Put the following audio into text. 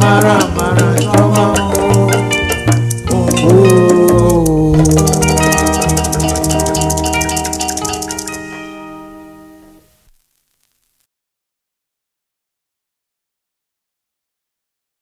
Mara, mara.